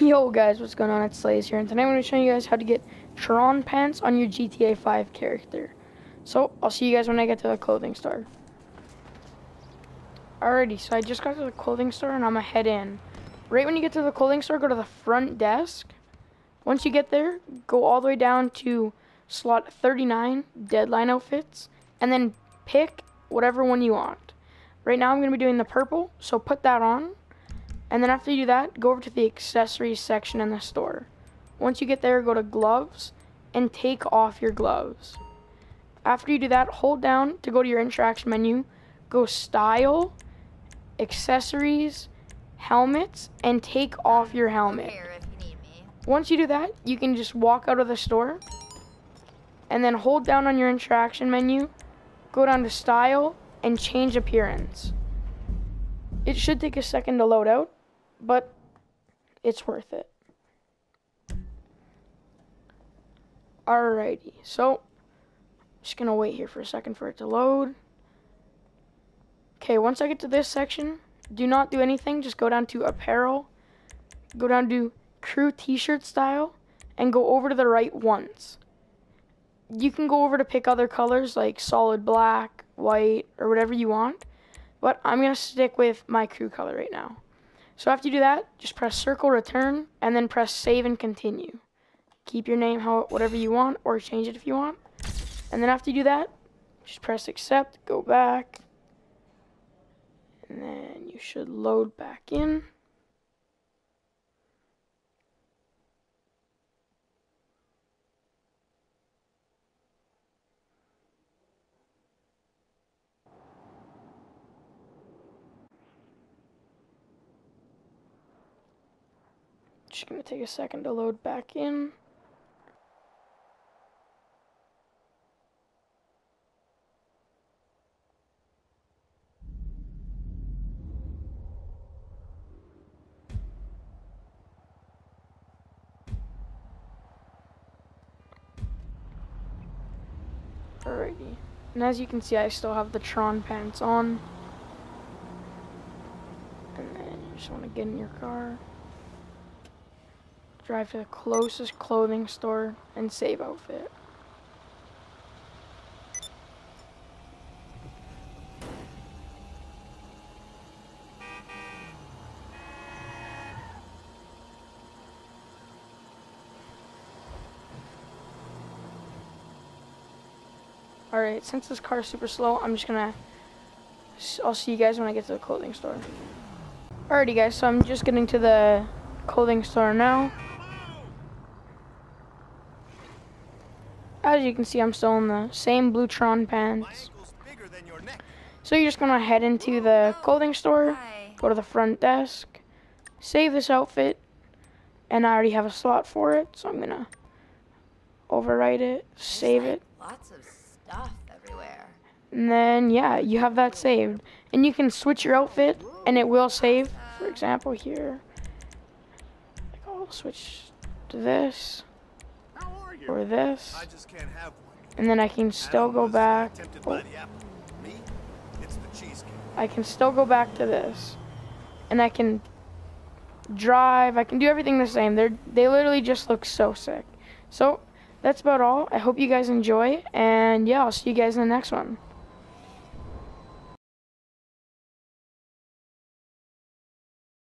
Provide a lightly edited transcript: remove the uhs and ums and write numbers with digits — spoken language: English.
Yo guys, what's going on? It's Slays here, and today I'm going to be showing you guys how to get Tron pants on your GTA 5 character. So, I'll see you guys when I get to the clothing store. Alrighty, so I just got to the clothing store and I'm going to head in. Right when you get to the clothing store, go to the front desk. Once you get there, go all the way down to slot 39, Deadline Outfits, and then pick whatever one you want. Right now I'm going to be doing the purple, so put that on. And then after you do that, go over to the accessories section in the store. Once you get there, go to gloves and take off your gloves. After you do that, hold down to go to your interaction menu, go style, accessories, helmets, and take off your helmet. Once you do that, you can just walk out of the store and then hold down on your interaction menu, go down to style and change appearance. It should take a second to load out, but it's worth it. Alrighty, so just gonna wait here for a second for it to load. Okay, once I get to this section, do not do anything, just go down to apparel, go down to crew t-shirt style, and go over to the right once. You can go over to pick other colors like solid black, white, or whatever you want, but I'm gonna stick with my crew color right now. So after you do that, just press circle, return, and then press save and continue. Keep your name whatever you want, or change it if you want. And then after you do that, just press accept, go back, and then you should load back in. Just gonna take a second to load back in. Alrighty, and as you can see, I still have the Tron pants on. And then you just want to get in your car, drive to the closest clothing store, and save outfit. Alright, since this car is super slow, I'll see you guys when I get to the clothing store. Alrighty guys, so I'm just getting to the clothing store now. As you can see, I'm still in the same blue Tron pants. So you're just gonna head into the clothing store, go to the front desk, save this outfit, and I already have a slot for it, so I'm gonna overwrite it, save it. Lots of stuff everywhere. And then yeah, you have that saved. And you can switch your outfit and it will save. For example, here, I'll switch to this or this, and then I can still go back. I can still go back to this, and I can drive. I can do everything the same. They literally just look so sick. So that's about all. I hope you guys enjoy, and yeah, I'll see you guys in the next one.